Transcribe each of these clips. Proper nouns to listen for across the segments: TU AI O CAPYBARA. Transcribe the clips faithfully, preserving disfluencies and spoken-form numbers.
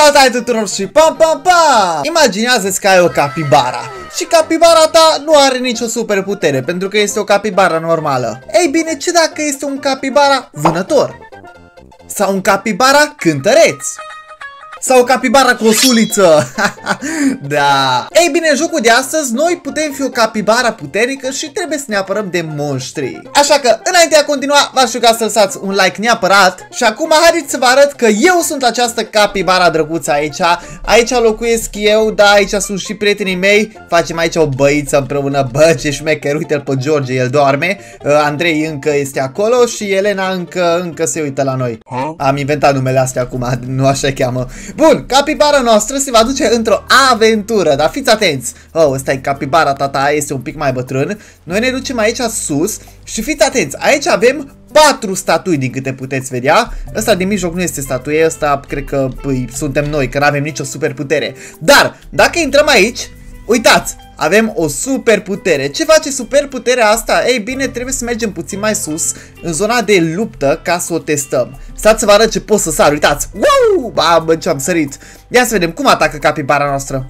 Salutare tuturor și pam pam pam! Imaginează-ți că ai o capibara și capibara ta nu are nicio superputere pentru că este o capibara normală. Ei bine, ce dacă este un capibara vânător? Sau un capibara cântăreț? Sau capibara cu o suliță? Da! Ei bine, în jocul de astăzi noi putem fi o capibara puternică și trebuie să ne apărăm de monștri. Așa că, înainte de a continua, v-aș ruga să lăsați un like neapărat. Și acum haideți să vă arăt că eu sunt această capibara drăguță aici. Aici locuiesc eu, da, aici sunt și prietenii mei. Facem aici o băiță împreună. Bă, ce șmecher, uite-l pe George, el doarme. uh, Andrei încă este acolo și Elena încă, încă se uită la noi. huh? Am inventat numele astea acum, nu așa cheamă. Bun, capibara noastră se va duce într-o aventură, dar fiți atenți. Oh, ăsta e capibara, tata este un pic mai bătrân. Noi ne ducem aici sus și fiți atenți, aici avem patru statui din câte puteți vedea. Ăsta din mijloc nu este statuie, ăsta cred că păi, suntem noi, că nu avem nicio superputere. Dar, dacă intrăm aici, uitați, avem o superputere. Ce face superputerea asta? Ei bine, trebuie să mergem puțin mai sus, în zona de luptă, ca să o testăm. Stați să vă arăt ce pot să sar, uitați. Wow! Bă, ce am sărit. Ia să vedem cum atacă capibara noastră.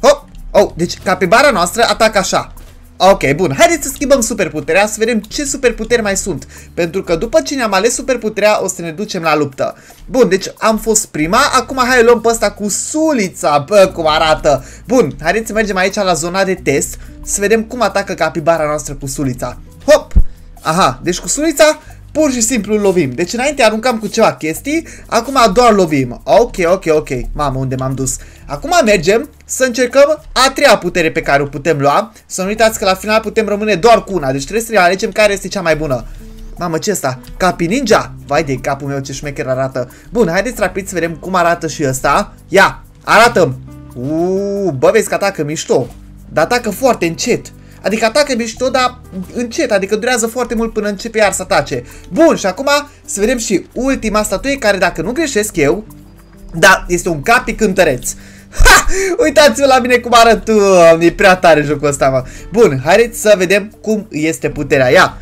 Hop! Oh, deci capibara noastră atacă așa. Ok, bun, haideți să schimbăm superputerea, să vedem ce superputeri mai sunt. Pentru că după ce ne-am ales superputerea, o să ne ducem la luptă. Bun, deci am fost prima, acum hai luăm pe ăsta cu sulița, bă, cum arată. Bun, haideți să mergem aici la zona de test, să vedem cum atacă capibara noastră cu sulița. Hop! Aha, deci cu sulița pur și simplu lovim. Deci înainte aruncam cu ceva chestii, acum doar lovim. Ok, ok, ok, mamă, unde m-am dus. Acum mergem să încercăm a treia putere pe care o putem lua. Să nu uitați că la final putem rămâne doar cu una. Deci trebuie să ne alegem care este cea mai bună. Mamă, ce asta? Capi ninja? Vai de capul meu, ce șmecher arată. Bun, haideți rapid să vedem cum arată și ăsta. Ia, arată-mi. Uuu, bă, vezi că atacă mișto. Dar atacă foarte încet. Adică atacă mișto, dar încet, adică durează foarte mult până începe iar să atace. Bun, și acum să vedem și ultima statuie care, dacă nu greșesc eu, da, este un capi cântăreț. Ha! Uitați-vă la mine cum arăt, e prea tare jocul ăsta, mă. Bun, haideți să vedem cum este puterea. Ia!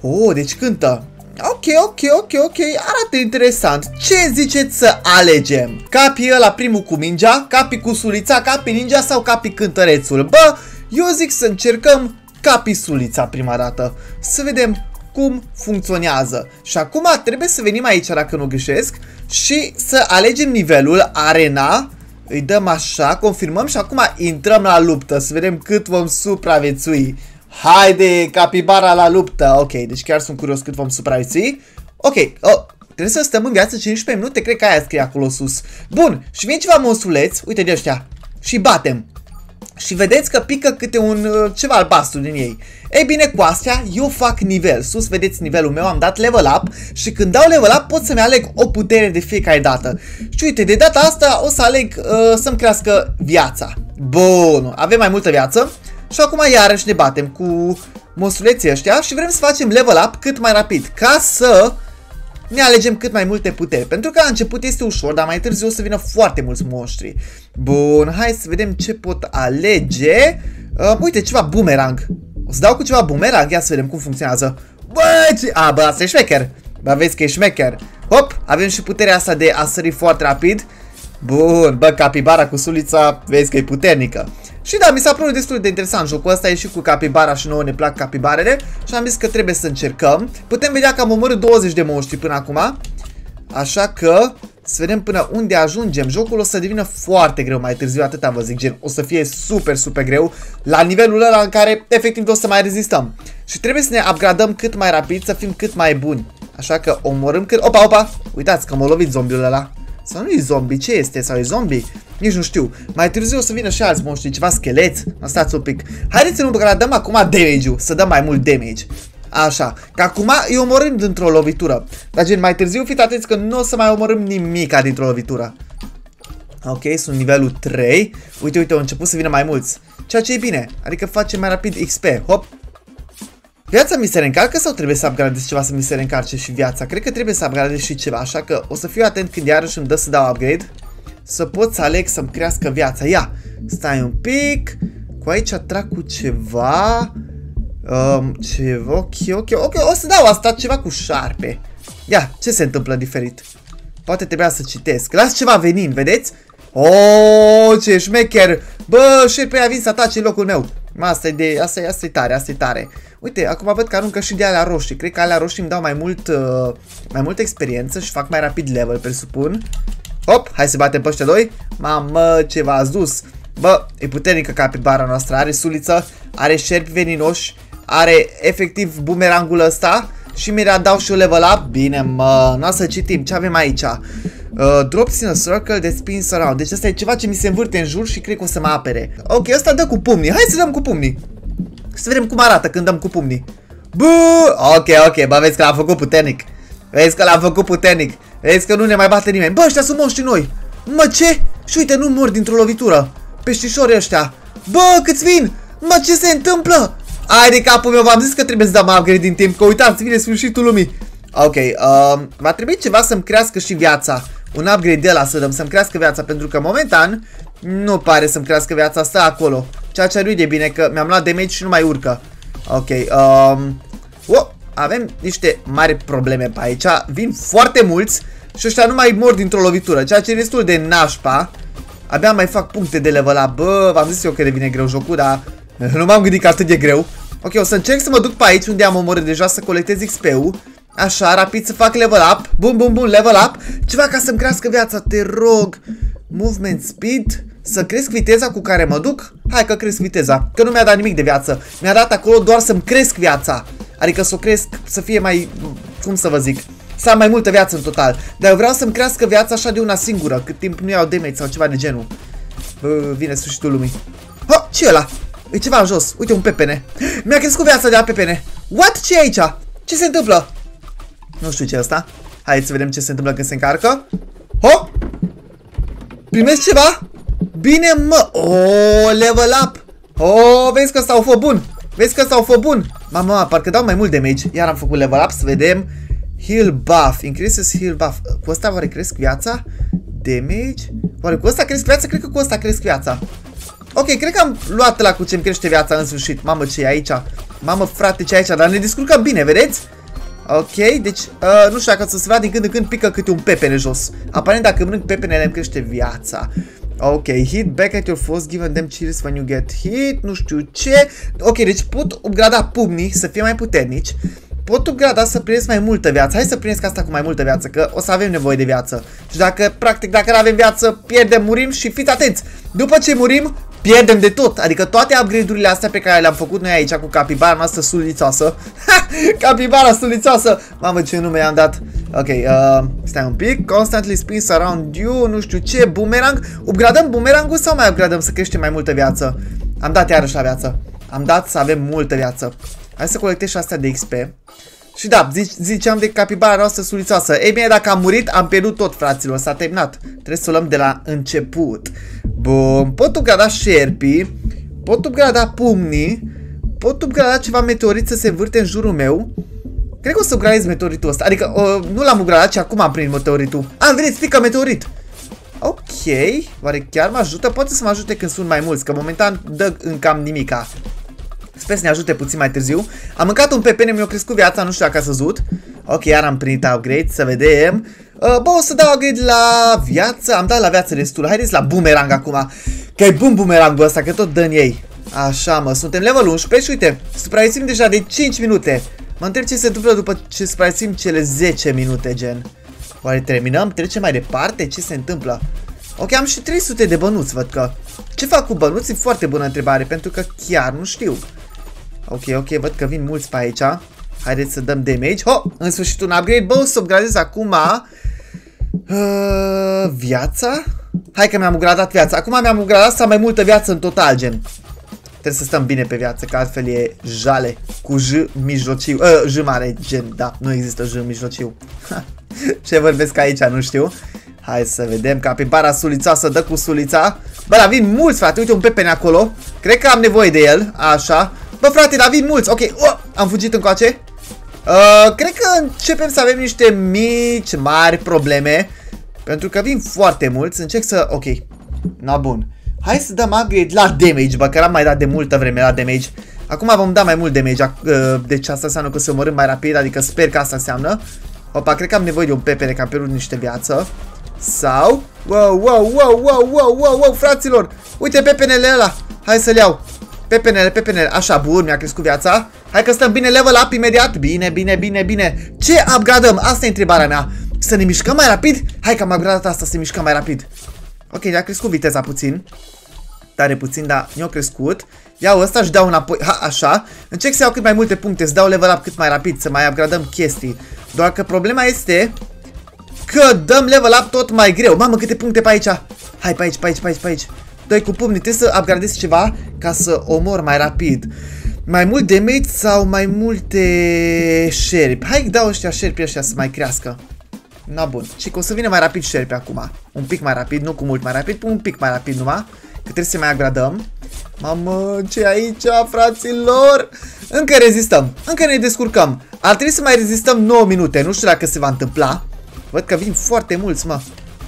Oh, deci cântă. Ok, ok, ok, ok, arată interesant. Ce ziceți să alegem? Capii ăla primul cu mingea, capii cu sulița, capii ninja sau capii cântărețul? Bă, eu zic să încercăm capi sulița prima dată. Să vedem cum funcționează. Și acum trebuie să venim aici, dacă nu greșesc, și să alegem nivelul, arena. Îi dăm așa, confirmăm și acum intrăm la luptă. Să vedem cât vom supraviețui. Haide, capibara la luptă. Ok, deci chiar sunt curios cât vom supraviețui. Ok, oh, trebuie să stăm în viață cincisprezece minute, cred că aia scrie acolo sus. Bun, și vin ceva monsuleți, uite de ăștia, și batem. Și vedeți că pică câte un ceva albastru din ei. Ei bine, cu astea eu fac nivel. Sus vedeți nivelul meu, am dat level up. Și când dau level up pot să-mi aleg o putere de fiecare dată. Și uite, de data asta o să aleg uh, să-mi crească viața. Bun, avem mai multă viață. Și acum iarăși ne batem cu monstruleții ăștia. Și vrem să facem level up cât mai rapid, ca să ne alegem cât mai multe puteri. Pentru că la început este ușor, dar mai târziu o să vină foarte mulți monștri. Bun, hai să vedem ce pot alege. uh, Uite, ceva boomerang. O să dau cu ceva boomerang, ia să vedem cum funcționează. Bă, ce... A, bă, asta e șmecher. Bă, vezi că e șmecher. Hop, avem și puterea asta de a sări foarte rapid. Bun, bă, capibara cu sulița, vezi că e puternică. Și da, mi s-a părut destul de interesant jocul ăsta, e și cu capibara și nouă ne plac capibarele. Și am zis că trebuie să încercăm. Putem vedea că am omorât douăzeci de monștri până acum. Așa că să vedem până unde ajungem. Jocul o să devină foarte greu mai târziu, atâta vă zic, gen, o să fie super, super greu. La nivelul ăla în care efectiv o să mai rezistăm. Și trebuie să ne upgradăm cât mai rapid, să fim cât mai buni. Așa că omorâm cât... Opa, opa! Uitați că m-a lovit zombiul ăla. Sau nu e zombie, ce este? Sau e zombie? Nici nu știu. Mai târziu o să vină și alți monștri, ceva scheleți. Stați un pic. Haideți să nu upgradăm acum damage-ul, să dăm mai mult damage. Așa, că acum îi omorâm dintr-o lovitură. Dar gen, mai târziu fiți atenți că nu o să mai omorâm nimica dintr-o lovitură. Ok, sunt nivelul trei. Uite, uite, au început să vină mai mulți. Ceea ce e bine, adică facem mai rapid X P. Hop. Viața mi se reîncarcă sau trebuie să upgradez ceva să mi se reîncarce și viața? Cred că trebuie să upgradez și ceva, așa că o să fiu atent când iarăși îmi dă să dau upgrade. Să pot să aleg să-mi crească viața. Ia, stai un pic. Cu aici trag cu ceva. um, ce... Ok, ok, ok, o să dau asta, ceva cu șarpe. Ia, ce se întâmplă diferit? Poate trebuia să citesc. Las ceva venind, vedeți? Oh, ce șmecher! Bă, șerpea a vin să atace locul meu. Asta e de... asta e, asta e tare, asta e tare. Uite, acum văd că aruncă și de alea roșii. Cred că alea roșii îmi dau mai mult uh, mai multă experiență și fac mai rapid level, presupun. Hop, hai să batem pe ăștia doi. Mamă, ce v-ați dus. Bă, e puternică capibara noastră. Are suliță, are șerpi veninoși, are efectiv bumerangul ăsta. Și mi-a dau și eu level up. Bine, mă, noi să citim. Ce avem aici? Uh, drops in a circle that spins around. Deci asta e ceva ce mi se învârte în jur și cred că o să mă apere. Ok, asta dă cu pumnii. Hai să dăm cu pumnii. Să vedem cum arată când dăm cu pumnii. Bă! Ok, ok, bă, vezi că l-am făcut puternic. Vezi că l-am făcut puternic. Vezi că nu ne mai bate nimeni. Bă, ăștia sunt moștii noi. Mă, ce? Și uite, nu mor dintr-o lovitură. Peștișorii ăștia. Bă, câți vin? Mă, ce se întâmplă? Ai de capul meu, v-am zis că trebuie să dăm upgrade din timp. Că uitați, vine sfârșitul lumii. Ok, uh, va trebui ceva să-mi crească și viața. Un upgrade de la să dăm, să-mi crească viața. Pentru că momentan nu pare să-mi crească viața. Stă acolo. Ceea ce nu e de bine, că mi-am luat damage și nu mai urcă. Ok, um, oh, avem niște mari probleme pe aici. Vin foarte mulți și ăștia nu mai mor dintr-o lovitură. Ceea ce e destul de nașpa. Abia mai fac puncte de level up. Bă, v-am zis eu că devine greu jocul, dar nu m-am gândit că atât de greu. Ok, o să încerc să mă duc pe aici unde am omorât deja, să colectez X P-ul. Așa, rapid să fac level up. Bum, bum, bum, level up. Ceva ca să-mi crească viața, te rog. Movement speed. Să cresc viteza cu care mă duc? Hai că cresc viteza. Că nu mi-a dat nimic de viață. Mi-a dat acolo doar să-mi cresc viața. Adică să o cresc, să fie mai... cum să vă zic? Să am mai multă viață în total. Dar eu vreau să-mi crească viața așa de una singură, cât timp nu iau damage sau ceva de genul. Bă, vine sfârșitul lumii. Ha, ce e ăla? E ceva în jos. Uite, un pepene. Mi-a crescut viața de la pepene. What? Ce e aici? Ce se întâmplă? Nu știu ce e asta. Hai să vedem ce se întâmplă când se încarcă. Ho! Primesc ceva? Bine, mă! Oh, level up! Oh, vezi că s-au fost bun! Vezi că s-au fost bun! Mamă, parcă dau mai mult damage. Iar am făcut level up, să vedem. Heal buff. Increases heal buff. Cu ăsta oare cresc viața? Damage? Oare cu ăsta cresc viața? Cred că cu ăsta cresc viața. Ok, cred că am luat la cu ce-mi crește viața în sfârșit. Mamă, ce e aici? Mamă, frate, ce e aici? Dar ne descurcăm bine, vedeți? Ok, deci, uh, nu știu dacă o să se vadă din când în când pică câte un pepene jos. Aparent dacă mănânc pepenele îmi crește viața. Ok, hit back at your foes, given them chills when you get hit, nu știu ce. Ok, deci pot upgrada pumnii să fie mai puternici. Pot upgrada să primesc mai multă viață. Hai să primesc asta cu mai multă viață, că o să avem nevoie de viață. Și dacă, practic, dacă nu avem viață, pierdem, murim și fiți atenți. După ce murim, pierdem de tot. Adică toate upgrade-urile astea pe care le-am făcut noi aici cu capibara noastră sulițoasă. Capibara sulițoasă. Mamă, ce nume i-am dat. Ok, uh, stai un pic. Constantly spins around you, nu știu ce, boomerang. Upgradăm boomerangul sau mai upgradăm să creștem mai multă viață? Am dat iarăși la viață. Am dat să avem multă viață. Hai să colectez și astea de X P. Și da, zice, ziceam de capibara noastră sulițoasă. Ei bine, dacă am murit, am pierdut tot, fraților. S-a terminat. Trebuie să o luăm de la început. Bun, pot upgrada șerpii. Pot upgrada pumnii. Pot upgrada ceva meteorit să se vârte în jurul meu. Cred că o să upgradez meteoritul ăsta. Adică o, nu l-am upgradat, ci acum am primit meteoritul. A, vedeți, pică meteorit. Ok, oare chiar mă ajută? Poate să mă ajute când sunt mai mulți, că momentan dă în cam nimica. Sper să ne ajute puțin mai târziu. Am mâncat un pepene, mi-a crescut viața, nu știu dacă a săzut. Ok, iar am primit upgrade, să vedem. Uh, bă, o să dau upgrade la viață. Am dat la viață destul. Haideți la boomerang acum. Că e bun boomerangul ăsta, că tot dă în ei. Așa, mă, suntem level unsprezece și uite, supraviețuim deja de cinci minute. Mă întreb ce se întâmplă după ce supraviețuim cele zece minute, gen. Oare terminăm? Trecem mai departe? Ce se întâmplă? Ok, am și trei sute de bănuți, văd că. Ce fac cu bănuți? E foarte bună întrebare, pentru că chiar nu știu. Ok, ok, văd că vin mulți pe aici. Haideți să dăm damage. Ho, în sfârșit un upgrade. Bă, o să upgradez acum uh, viața. Hai că mi-am upgradat viața. Acum mi-am upgradat să am mai multă viață în total, gen. Trebuie să stăm bine pe viață, că altfel e jale. Cu J mijlociu, uh, J mare, gen, da, nu există J mijlociu. Ce vorbesc aici, nu știu. Hai să vedem, capibara sulițoasă dă cu sulița. Bă, dar vin mulți, frate, uite un pepene acolo. Cred că am nevoie de el, așa. Bă, frate, dar vin mulți, ok, oh, am fugit încoace. uh, Cred că începem să avem niște mici, mari probleme, pentru că vin foarte mulți. Încerc să, ok, na bun. Hai să dăm upgrade la damage, bă, că l-am mai dat de multă vreme la damage. Acum vom da mai mult damage, uh, deci asta înseamnă că se omorâm mai rapid, adică sper că asta înseamnă. Opa, cred că am nevoie de un pepene ca am pierdut niște viață. Sau... Wow, wow, wow, wow, wow, wow, wow, fraților! Uite pepenele ăla! Hai să-l iau! Pepenele, pepenele, așa, bun, mi-a crescut viața. Hai că stăm bine, level up imediat. Bine, bine, bine, bine. Ce upgradăm? Asta e întrebarea mea. Să ne mișcăm mai rapid? Hai că am upgradat asta, să ne mișcăm mai rapid. Ok, ne-a crescut viteza puțin. Tare puțin, dar ne-a crescut. Iau ăsta și dau înapoi, ha, așa. Încerc să iau cât mai multe puncte, să dau level up cât mai rapid, să mai upgradăm chestii. Doar că problema este că dăm level up tot mai greu. Mamă, câte puncte pe aici. Hai, pe aici, pe aici, pe aici, pe aici. Doi cu pumni, trebuie să upgradez ceva ca să omor mai rapid. Mai mult damage sau mai multe șerpi? Hai dau ăștia șerpi ăștia să mai crească. Na bun, și că o să vină mai rapid șerpi acum. Un pic mai rapid, nu cu mult mai rapid, un pic mai rapid numai. Că trebuie să mai upgradăm. Mamă, ce aici, fraților? Încă rezistăm, încă ne descurcăm. Ar trebui să mai rezistăm nouă minute, nu știu dacă se va întâmpla. Văd că vin foarte mulți, mă.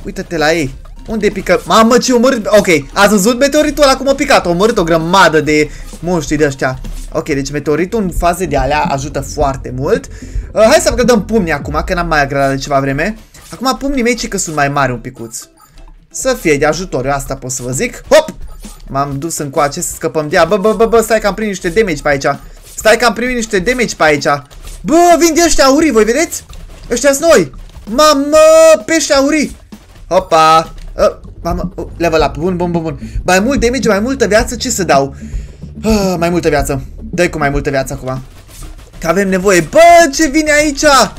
Uită-te la ei. Unde pică? Mamă, ce omorât! Ok, ați văzut meteoritul ăla cum a picat? A omorât o grămadă de monștri de ăștia. Ok, deci meteoritul în faze de alea ajută foarte mult. Uh, hai să upgradăm pumnii acum, că n-am mai upgradat de ceva vreme. Acum pumnii mei ci că sunt mai mari un picuț. Să fie de ajutor, eu asta pot să vă zic. Hop! M-am dus încoace să scăpăm de ea. Bă, bă, bă, bă, stai că am primit niște damage pe aici. Stai că am primit niște damage pe aici. Bă, vin de ăștia aurii, voi vedeți? Ăștia sunt noi! Mamă, pești aurii! Hopa! Uh, mamă, uh, level up, bun, bun, bun, bun. Mai mult damage, mai multă viață, ce să dau? Uh, mai multă viață. Dă-i cu mai multă viață acum. Că avem nevoie. Bă, ce vine aici? Uh,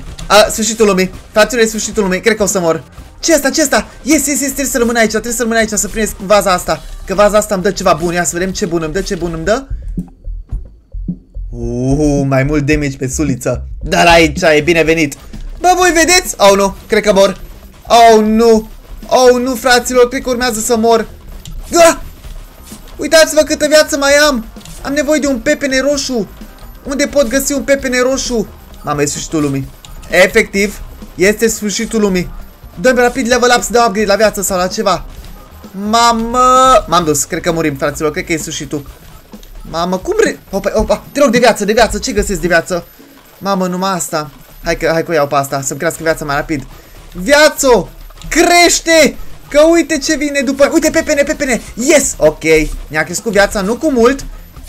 sfârșitul lumii. Fraților, e sfârșitul lumii. Cred că o să mor. Ce asta, ce asta? Yes, yes, yes, trebuie să rămân aici, trebuie să rămân aici, să primesc vaza asta. Că vaza asta îmi dă ceva bun. Ia să vedem ce bun îmi dă, ce bun îmi dă. Uh, mai mult damage pe suliță. Dar aici e binevenit. Bă, voi vedeți? Oh, nu, cred că mor. Oh, nu. Oh, nu, fraților, cred că urmează să mor. Ah! Uitați-vă câtă viață mai am. Am nevoie de un pepene roșu. Unde pot găsi un pepene roșu? Mamă, e sfârșitul lumii. Efectiv, este sfârșitul lumii. Dă-mi rapid level up să dau upgrade la viață sau la ceva. Mamă, m-am dus, cred că murim, fraților, cred că e sfârșitul. Mamă, cum re... Opa, opa, te rog de viață, de viață, ce găsesc de viață? Mamă, numai asta. Hai că, hai că o iau pe asta, să-mi crească viața mai rapid. Viață! Crește! Că uite ce vine după... Uite, pepene, pepene! Yes! Ok, mi-a crescut viața, nu cu mult.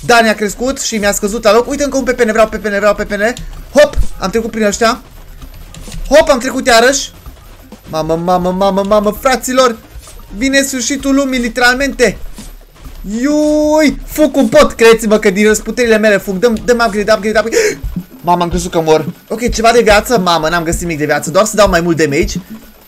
Dar mi-a crescut și mi-a scăzut la loc. Uite încă un pepene, vreau pepene, vreau pepene. Hop! Am trecut prin ăștia. Hop, am trecut iarăși. Mamă, mamă, mamă, mamă, fraților! Vine sfârșitul lumii, literalmente! Iui! Fug cum pot, credeți-mă că din răsputerile mele fug. Dă-mi upgrade, upgrade, upgrade. Mamă, am crezut că mor. Ok, ceva de viață? Mamă, n-am găsit nimic de viață. Doar să dau mai mult damage.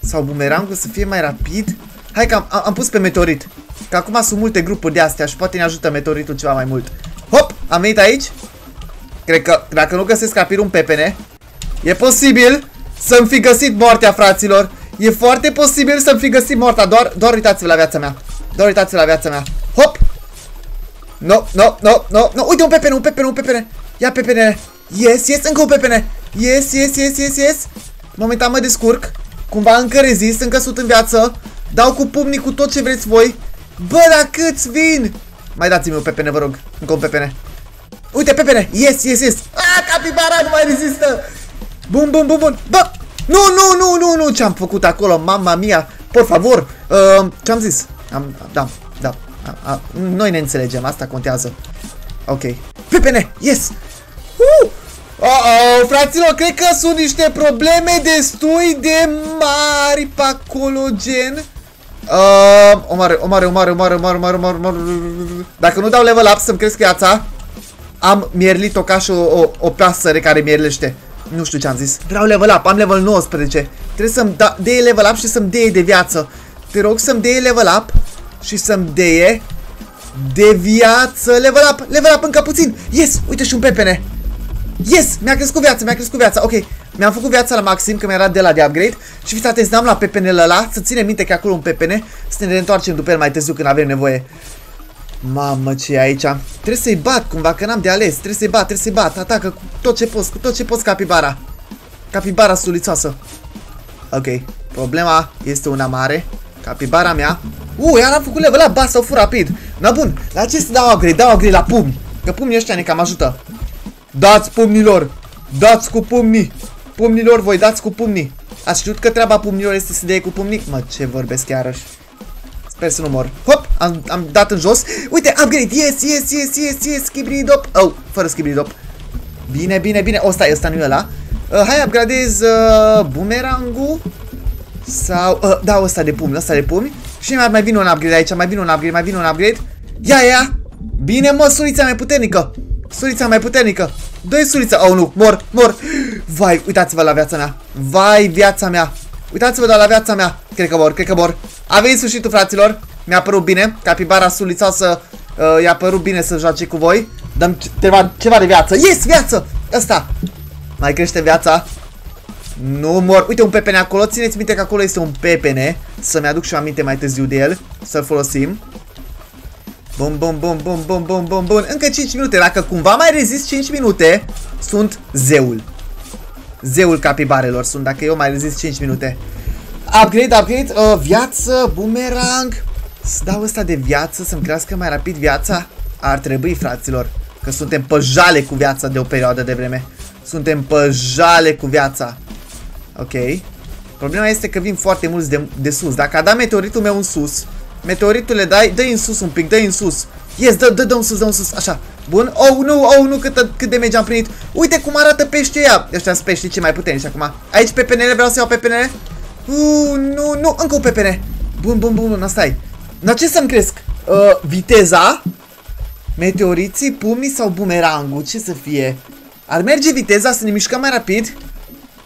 Sau bumerangul să fie mai rapid. Hai că am, am, am pus pe meteorit. Că acum sunt multe grupuri de astea și poate ne ajută meteoritul ceva mai mult. Hop! Am venit aici. Cred că dacă nu găsesc rapid un pepene, e posibil să-mi fi găsit moartea, fraților. E foarte posibil să-mi fi găsit moartea. Doar, doar uitați-vă la viața mea. Doar uitați-vă la viața mea. Hop! No, no, no, no, no. Uite un pepene, un pepene, un pepene. Ia pepene. Yes, yes, încă un pepene. Yes, yes, yes, yes, yes. Momentan mă descurc. Cumva încă rezist, încă sunt în viață. Dau cu pumnii, cu tot ce vreți voi. Bă, dar câți vin? Mai dați-mi un pepene, vă rog, încă un pepene. Uite, pepene, yes, yes, yes. Ah, capibara nu mai rezistă. Bun, bun, bun, bun, bă. Nu, nu, nu, nu, nu, ce-am făcut acolo? Mama mia, por favor. uh, Ce-am zis? Am, da, da a, a, noi ne înțelegem, asta contează. Ok, pepene, yes. uh! Uh-oh, fraților, cred că sunt niște probleme destui de mari pe acolo, gen. Uh, omoare, omoare, omoare, omoare, omoare, omoare, omoare. Dacă nu dau level up să-mi cresc viața, am mierlit-o ca și o, o, o pasăre care mierlește. Nu știu ce am zis. Vreau level up, am level nouăsprezece. Trebuie să-mi dea level up și să-mi dea de viață. Te rog să-mi dea level up și să-mi dea de viață. Level up, level up încă puțin. Yes, uite și un pepene. Yes! Mi-a crescut viața, mi-a crescut viața, ok. Mi-am făcut viața la maxim, că mi-era de la de upgrade. Și fiți atenți, n-am la pepenele ăla. Să ținem minte că acolo un pepene. Să ne reîntoarcem după el mai târziu când avem nevoie. Mamă, ce e aici? Trebuie să-i bat cumva, că n-am de ales. Trebuie să-i bat, trebuie să-i bat, atacă cu tot ce poți. Cu tot ce poți, capibara. Capibara sulițoasă. Ok, problema este una mare. Capibara mea. Uuu, iar am făcut level up, ba, s-au fur rapid. Na bun, la ce să dau upgrade? Dau upgrade la pumni. Că pumnii ăștia ne cam ajută. Dați pumnilor! Dați cu pumnii! Pumnilor, voi dați cu pumnii. Ați știut că treaba pumnilor este să dea cu pumnii? Mă, ce vorbesc iarăși. Sper să nu mor. Hop, am, am dat în jos. Uite, upgrade, yes, yes, yes, yes, yes, schibridop. Oh, fără schibridop. Bine, bine, bine. O, stai, ăsta nu e ăla. Uh, hai, upgradez uh, bumerangul. Sau, uh, da, ăsta de pumni, ăsta de pumni. Și mai, mai vine un upgrade aici, mai vine un upgrade, mai vine un upgrade. Ia, ia. Bine, mă, surița mai puternică. Surița mai puternică. Dă-i surița. Oh, nu, mor, mor. Vai, uitați-vă la viața mea. Vai, viața mea. Uitați-vă doar la viața mea. Cred că mor, cred că mor. A venit sfârșitul, fraților. Mi-a părut bine. Capibara sulița să... Uh, i-a părut bine să joace cu voi. Dăm ceva, ceva de viață. Yes, viață! Asta. Mai crește viața. Nu mor. Uite, un pepene acolo. Țineți minte că acolo este un pepene. Să-mi aduc și aminte mai târziu de el. Să-l folosim. Bum, bum, bum, bum, bum, bum, bum, bum. Încă cinci minute. Dacă cumva mai rezist cinci minute, sunt zeul. Zeul capibarelor sunt, dacă eu mai rezist cinci minute. Upgrade, upgrade, uh, viață, bumerang. Să dau ăsta de viață să-mi crească mai rapid viața? Ar trebui, fraților, că suntem păjale cu viața de o perioadă de vreme. Suntem păjale cu viața. Ok. Problema este că vin foarte mulți de, de sus. Dacă a dat meteoritul meu în sus, meteoritul le dai, dă-i în sus un pic, dă-i în sus. Yes, dă, dă, dă în sus, dă în sus, așa. Bun, oh nu, oh nu, cât, cât de mege am primit. Uite cum arată peștii ăia. Ăștia sunt peștii cei mai puternici acum. Aici pe P N L, vreau să iau pe P N L. Uh, nu, nu, încă un P P N. Bun, bun, bun, bun, asta e. Dar ce să-mi cresc? Uh, viteza? Meteoriții, pumnii sau bumerangul? Ce să fie? Ar merge viteza să ne mișcăm mai rapid?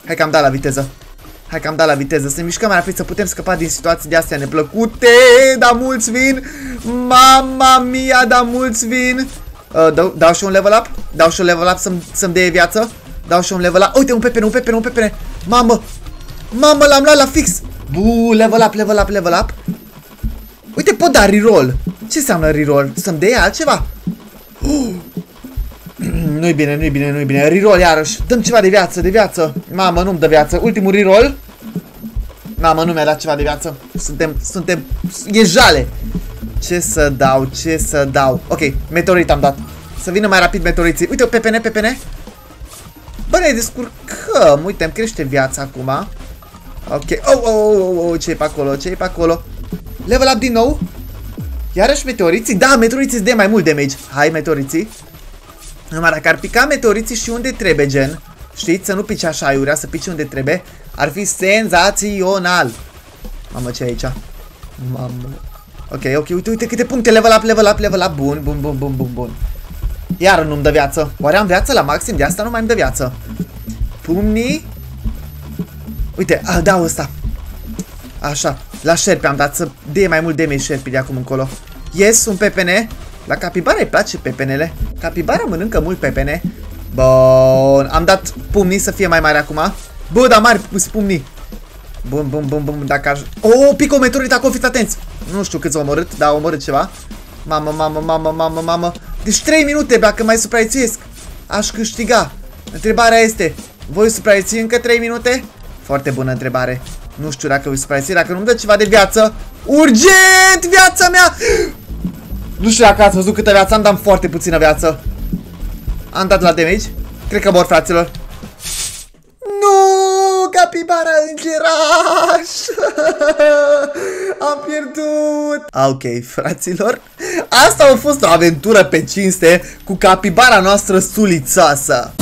Hai că am dat la viteză. Hai că am dat la viteză. Să ne mișcăm mai rapid, să putem scăpa din situații de astea neplăcute. Da, mulți vin. Mama mia, da, mulți vin. Uh, dau, dau și un level up. Dau și un level up să-mi să-mi dea viață. Dau și un level up. Uite, un pepene, un pepene, un pepene. Mamă. Mamă, l-am luat la fix. Bu, level up, level up, level up. Uite, pot da reroll. Ce înseamnă reroll? Să-mi dea altceva? Uh. Nu-i bine, nu-i bine, nu-i bine. Reroll iarăși. Dăm ceva de viață, de viață. Mamă, nu-mi dă viață. Ultimul reroll. Mamă, nu mi-a dat ceva de viață. Suntem, suntem, e jale. Ce să dau, ce să dau. Ok, meteorit am dat. Să vină mai rapid meteoriții. Uite, P P N, P P N. Bă, ne descurcăm. Uite, îmi crește viața acum. Ok, oh, oh, oh, oh. Ce-i pe acolo, ce-i pe acolo. Level up din nou. Iarăși meteoriții. Da, meteoriții îți dă mai mult damage. Hai, meteoriții. Numai dacă ar pica meteoriții și unde trebuie, gen. Știți, să nu pici așa aiurea, să pici unde trebuie. Ar fi senzațional. Mamă, ce aici? Mamă. Ok, ok, uite, uite câte puncte. Level up, level up, level up. Bun, bun, bun, bun, bun, bun. Iar nu-mi dă viață. Oare am viață la maxim? De asta nu mai îmi dă viață. Pumnii. Uite, a, dau ăsta. Așa, la șerpi am dat să dea mai mult damage șerpi de acum încolo. Yes, un P P N. La capibara îi place P P N-le. Capibara mănâncă mult P P N. Bun, am dat pumnii să fie mai mari acum. Bă, dar mari pumnii. Bun, bun, bun, bun, dacă aș... Oh, picometeorit acolo, fiți atenți. Nu știu câți au omorât, dar au omorât ceva. Mamă, mamă, mamă, mamă, mamă. Deci trei minute, dacă mai supraviețuiesc, aș câștiga. Întrebarea este, voi supraviețui încă trei minute? Foarte bună întrebare. Nu știu dacă voi supraviețui, dacă nu-mi dă ceva de viață. Urgent, viața mea! Nu știu dacă ați văzut câtă viață am, dar am foarte puțină viață. Am dat la damage. Cred că mor, fraților. Nu, capibara îngeraș. Am pierdut. Ok, fraților. Asta a fost o aventură pe cinste cu capibara noastră sulițoasă.